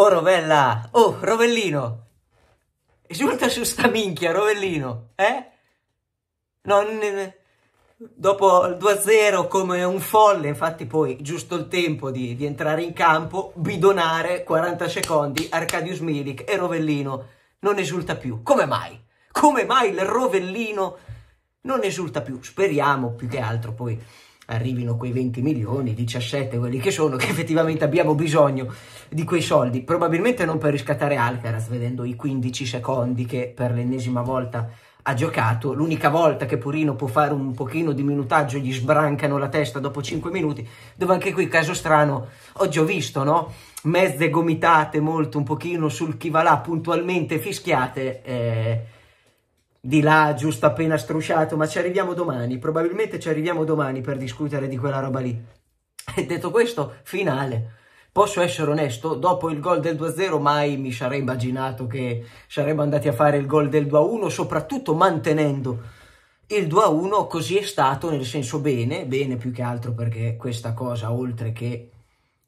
Oh Rovella, oh Rovellino, esulta su sta minchia Rovellino, eh? Non... Dopo il 2-0 come un folle, infatti poi giusto il tempo di entrare in campo, bidonare 40 secondi, Arkadius Milik e Rovellino non esulta più. Come mai? Come mai il Rovellino non esulta più? Speriamo più che altro poi arrivino quei 20 milioni, 17 quelli che sono, che effettivamente abbiamo bisogno di quei soldi. Probabilmente non per riscattare Alcaraz, vedendo i 15 secondi che per l'ennesima volta ha giocato, l'unica volta che Purino può fare un pochino di minutaggio gli sbrancano la testa dopo 5 minuti, dove anche qui caso strano, oggi ho visto, no? Mezze gomitate molto un pochino sul chi va là, puntualmente fischiate, di là giusto appena strusciato, ma ci arriviamo domani, probabilmente ci arriviamo domani per discutere di quella roba lì. E detto questo, finale. Posso essere onesto, dopo il gol del 2-0 mai mi sarei immaginato che saremmo andati a fare il gol del 2-1, soprattutto mantenendo il 2-1, così è stato, nel senso bene, bene più che altro perché questa cosa, oltre che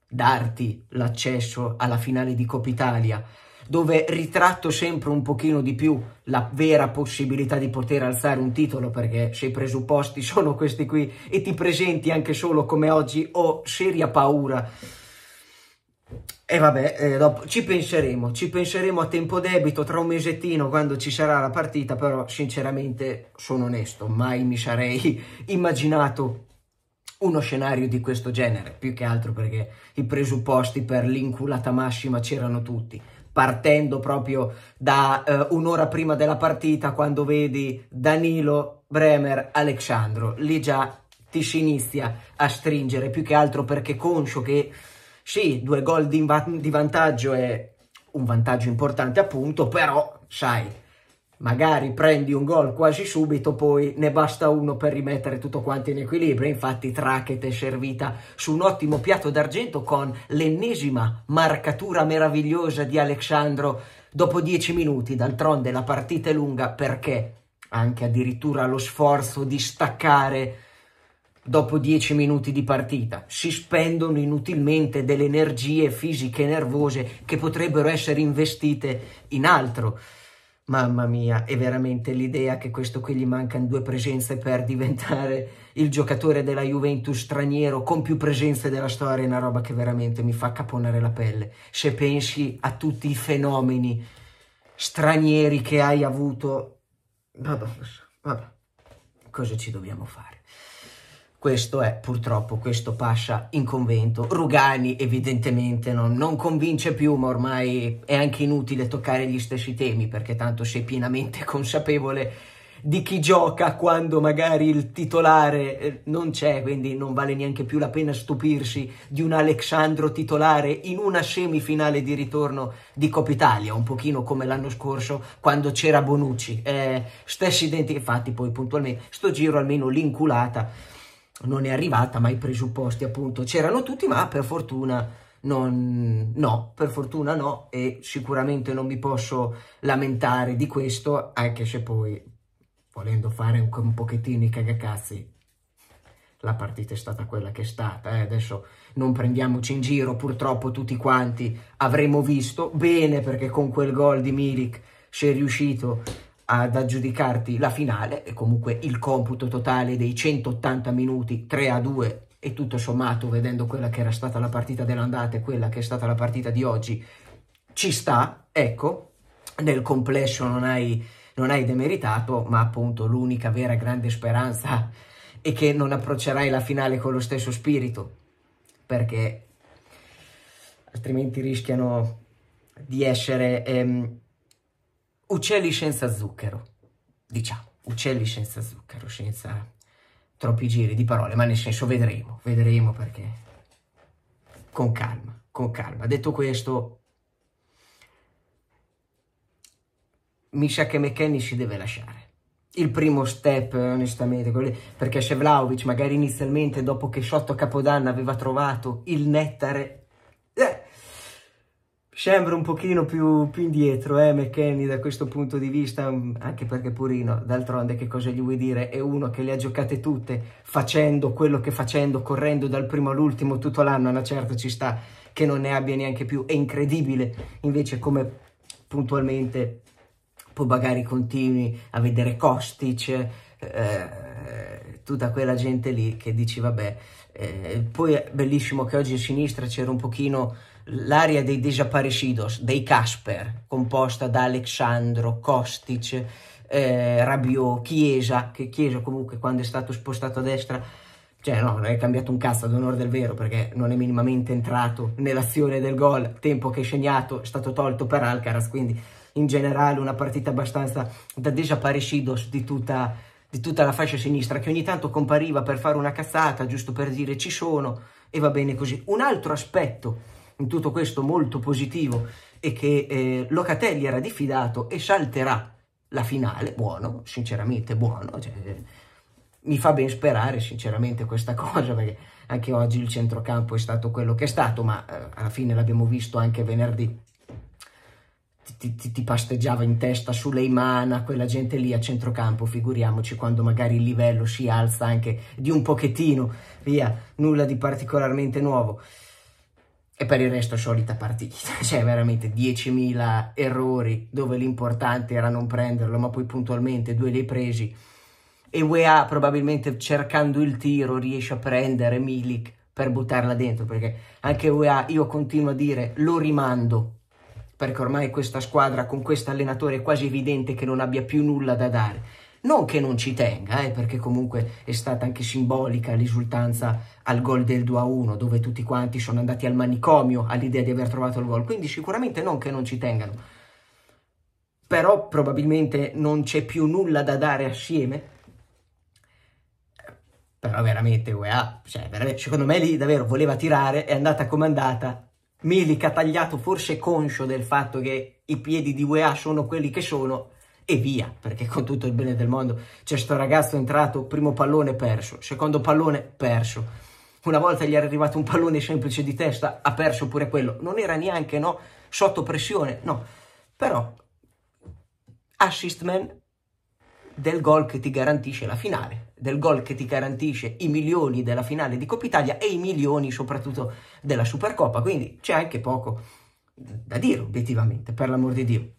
darti l'accesso alla finale di Coppa Italia, dove ritratto sempre un pochino di più la vera possibilità di poter alzare un titolo, perché se i presupposti sono questi qui e ti presenti anche solo come oggi ho seria paura. E vabbè, dopo ci penseremo a tempo debito tra un mesettino quando ci sarà la partita, però sinceramente sono onesto, mai mi sarei immaginato uno scenario di questo genere, più che altro perché i presupposti per l'inculata massima c'erano tutti, partendo proprio da un'ora prima della partita quando vedi Danilo, Bremer, Alex Sandro, lì già ti si inizia a stringere, più che altro perché conscio che sì, 2 gol di vantaggio è un vantaggio importante appunto, però sai, magari prendi un gol quasi subito, poi ne basta uno per rimettere tutto quanto in equilibrio. Infatti Trackett è servita su un ottimo piatto d'argento con l'ennesima marcatura meravigliosa di Alessandro dopo 10 minuti, d'altronde la partita è lunga perché anche addirittura lo sforzo di staccare dopo 10 minuti di partita, si spendono inutilmente delle energie fisiche nervose che potrebbero essere investite in altro. Mamma mia, è veramente l'idea che questo qui gli mancano 2 presenze per diventare il giocatore della Juventus straniero con più presenze della storia, è una roba che veramente mi fa caponare la pelle. Se pensi a tutti i fenomeni stranieri che hai avuto, vabbè, cosa ci dobbiamo fare? Questo è, purtroppo, questo passa in convento. Rugani evidentemente non convince più, ma ormai è anche inutile toccare gli stessi temi, perché tanto sei pienamente consapevole di chi gioca quando magari il titolare non c'è, quindi non vale neanche più la pena stupirsi di un Alessandro titolare in una semifinale di ritorno di Coppa Italia, un pochino come l'anno scorso quando c'era Bonucci. Stessi identici, infatti poi puntualmente, sto giro almeno l'inculata non è arrivata, ma i presupposti appunto c'erano tutti, ma per fortuna no, e sicuramente non mi posso lamentare di questo, anche se poi, volendo fare un pochettino i cagacazzi, la partita è stata quella che è stata, adesso non prendiamoci in giro, purtroppo tutti quanti avremmo visto bene, perché con quel gol di Milik si è riuscito ad aggiudicarti la finale e comunque il computo totale dei 180 minuti 3-2 e tutto sommato, vedendo quella che era stata la partita dell'andata e quella che è stata la partita di oggi, ci sta, ecco, nel complesso non hai demeritato, ma appunto l'unica vera grande speranza è che non approccerai la finale con lo stesso spirito, perché altrimenti rischiano di essere uccelli senza zucchero, diciamo, uccelli senza zucchero, senza troppi giri di parole, ma nel senso vedremo perché con calma. Detto questo, mi sa che McKennie si deve lasciare. Il primo step, onestamente, perché Shevlaovic magari inizialmente, dopo che sotto Capodanno aveva trovato il nettare, sembra un pochino più indietro, McKennie, da questo punto di vista, anche perché Purino, d'altronde, che cosa gli vuoi dire? È uno che le ha giocate tutte, facendo quello che facendo, correndo dal primo all'ultimo tutto l'anno, una certa ci sta che non ne abbia neanche più, è incredibile. Invece come puntualmente poi magari continui a vedere Kostic, tutta quella gente lì che dici vabbè, poi è bellissimo che oggi a sinistra c'era un pochino l'area dei desaparecidos, dei Casper, composta da Alex Sandro, Kostic, Rabiot, Chiesa, che Chiesa comunque quando è stato spostato a destra, cioè no, non è cambiato un cazzo ad onore del vero, perché non è minimamente entrato nell'azione del gol, tempo che è segnato, è stato tolto per Alcaraz, quindi in generale una partita abbastanza da desaparecidos di tutta la fascia sinistra, che ogni tanto compariva per fare una cazzata, giusto per dire ci sono, e va bene così. Un altro aspetto in tutto questo molto positivo è che Locatelli era diffidato e salterà la finale, buono, sinceramente buono, cioè, mi fa ben sperare sinceramente questa cosa, perché anche oggi il centrocampo è stato quello che è stato, ma alla fine l'abbiamo visto anche venerdì, ti pasteggiava in testa Suleimana, quella gente lì a centrocampo, figuriamoci quando magari il livello si alza anche di un pochettino, via, nulla di particolarmente nuovo. E per il resto solita partita, cioè veramente 10.000 errori dove l'importante era non prenderlo, ma poi puntualmente 2 li hai presi. E UEA probabilmente cercando il tiro riesce a prendere Milik per buttarla dentro, perché anche UEA, io continuo a dire, lo rimando, perché ormai questa squadra con questo allenatore è quasi evidente che non abbia più nulla da dare. Non che non ci tenga, perché comunque è stata anche simbolica l'esultanza al gol del 2-1, dove tutti quanti sono andati al manicomio all'idea di aver trovato il gol, quindi sicuramente non che non ci tengano, però probabilmente non c'è più nulla da dare assieme. Però veramente UEA, cioè, secondo me lì davvero voleva tirare, è andata comandata, Milik ha tagliato forse conscio del fatto che i piedi di UEA sono quelli che sono, e via, perché con tutto il bene del mondo c'è sto ragazzo entrato, primo pallone perso, secondo pallone perso, una volta gli era arrivato un pallone semplice di testa, ha perso pure quello, non era neanche no sotto pressione, no, però assist man del gol che ti garantisce la finale, del gol che ti garantisce i milioni della finale di Coppa Italia e i milioni soprattutto della Supercoppa, quindi c'è anche poco da dire obiettivamente, per l'amor di Dio.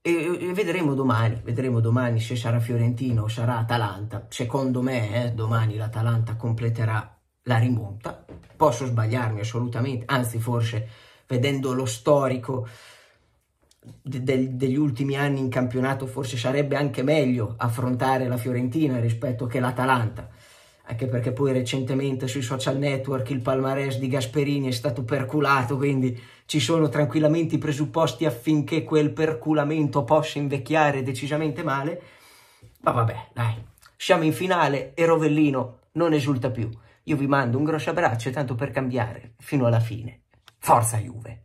E vedremo domani se sarà Fiorentina o sarà Atalanta. Secondo me domani l'Atalanta completerà la rimonta, posso sbagliarmi assolutamente, anzi forse vedendo lo storico degli ultimi anni in campionato forse sarebbe anche meglio affrontare la Fiorentina rispetto che l'Atalanta, anche perché poi recentemente sui social network il palmarès di Gasperini è stato perculato, quindi ci sono tranquillamente i presupposti affinché quel perculamento possa invecchiare decisamente male, ma vabbè, dai, siamo in finale e Rovellino non esulta più. Io vi mando un grosso abbraccio, tanto per cambiare, fino alla fine. Forza Juve!